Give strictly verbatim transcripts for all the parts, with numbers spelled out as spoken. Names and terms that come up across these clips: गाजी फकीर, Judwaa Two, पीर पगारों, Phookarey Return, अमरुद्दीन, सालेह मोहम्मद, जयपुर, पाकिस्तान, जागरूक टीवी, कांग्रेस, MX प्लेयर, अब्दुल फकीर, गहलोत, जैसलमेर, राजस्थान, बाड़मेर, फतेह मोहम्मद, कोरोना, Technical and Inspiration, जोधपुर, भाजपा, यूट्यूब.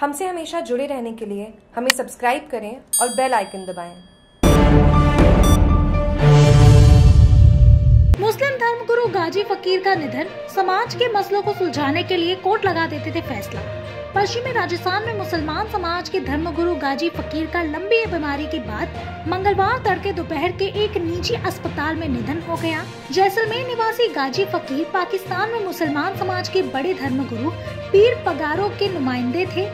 हमसे हमेशा जुड़े रहने के लिए हमें सब्सक्राइब करें और बेल आइकन दबाएं। मुस्लिम धर्मगुरु गाजी फकीर का निधन, समाज के मसलों को सुलझाने के लिए कोर्ट लगा देते थे फैसला। पश्चिमी राजस्थान में मुसलमान समाज के धर्मगुरु गाजी फकीर का लंबी बीमारी के बाद मंगलवार तड़के दोपहर के एक निजी अस्पताल में निधन हो गया। जैसलमेर निवासी गाजी फकीर पाकिस्तान में मुसलमान समाज के बड़े धर्मगुरु पीर पगारों के नुमाइंदे थे।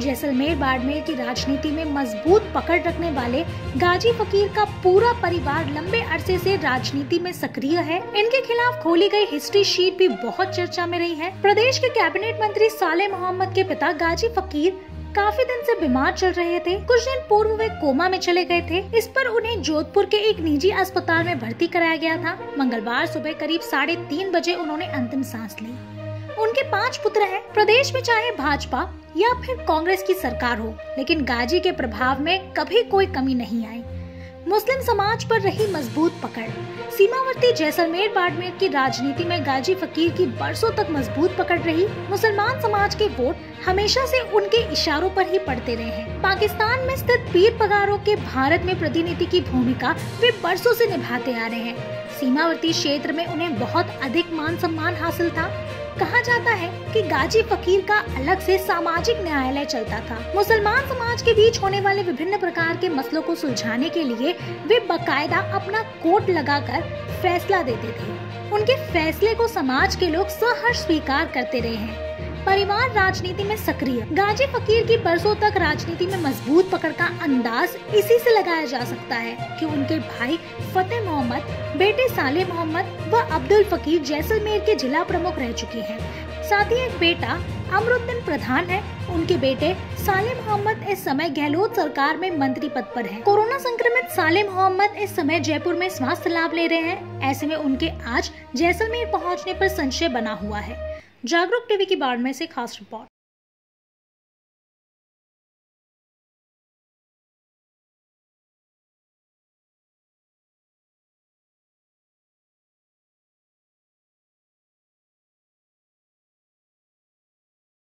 जैसलमेर बाड़मेर की राजनीति में मजबूत पकड़ रखने वाले गाजी फकीर का पूरा परिवार लंबे अरसे से राजनीति में सक्रिय है। इनके खिलाफ खोली गई हिस्ट्री शीट भी बहुत चर्चा में रही है। प्रदेश के कैबिनेट मंत्री सालेह मोहम्मद के पिता गाजी फकीर काफी दिन से बीमार चल रहे थे। कुछ दिन पूर्व वे कोमा में चले गए थे। इस पर उन्हें जोधपुर के एक निजी अस्पताल में भर्ती कराया गया था। मंगलवार सुबह करीब साढ़े तीन बजे उन्होंने अंतिम सांस ली। उनके पांच पुत्र हैं। प्रदेश में चाहे भाजपा या फिर कांग्रेस की सरकार हो, लेकिन गाजी के प्रभाव में कभी कोई कमी नहीं आई। मुस्लिम समाज पर रही मजबूत पकड़। सीमावर्ती जैसलमेर बाड़मेर की राजनीति में गाजी फकीर की बरसों तक मजबूत पकड़ रही। मुसलमान समाज के वोट हमेशा से उनके इशारों पर ही पड़ते रहे हैं। पाकिस्तान में स्थित पीर पगारों के भारत में प्रतिनिधि की भूमिका वे बरसों से निभाते आ रहे हैं। सीमावर्ती क्षेत्र में उन्हें बहुत अधिक मान सम्मान हासिल था। कहा जाता है कि गाजी फकीर का अलग से सामाजिक न्यायालय चलता था। मुसलमान समाज के बीच होने वाले विभिन्न प्रकार के मसलों को सुलझाने के लिए वे बकायदा अपना कोर्ट लगाकर फैसला देते थे। उनके फैसले को समाज के लोग सहर्ष स्वीकार करते रहे हैं। परिवार राजनीति में सक्रिय। गाजी फकीर की बरसों तक राजनीति में मजबूत पकड़ का अंदाज इसी से लगाया जा सकता है कि उनके भाई फतेह मोहम्मद, बेटे सालेह मोहम्मद व अब्दुल फकीर जैसलमेर के जिला प्रमुख रह चुके हैं। साथ ही एक बेटा अमरुद्दीन प्रधान है। उनके बेटे सालेह मोहम्मद इस समय गहलोत सरकार में मंत्री पद पर हैं। कोरोना संक्रमित सालेह मोहम्मद इस समय जयपुर में स्वास्थ्य लाभ ले रहे हैं। ऐसे में उनके आज जैसलमेर पहुंचने पर संशय बना हुआ है। जागरूक टीवी की बाड़मेर से खास रिपोर्ट।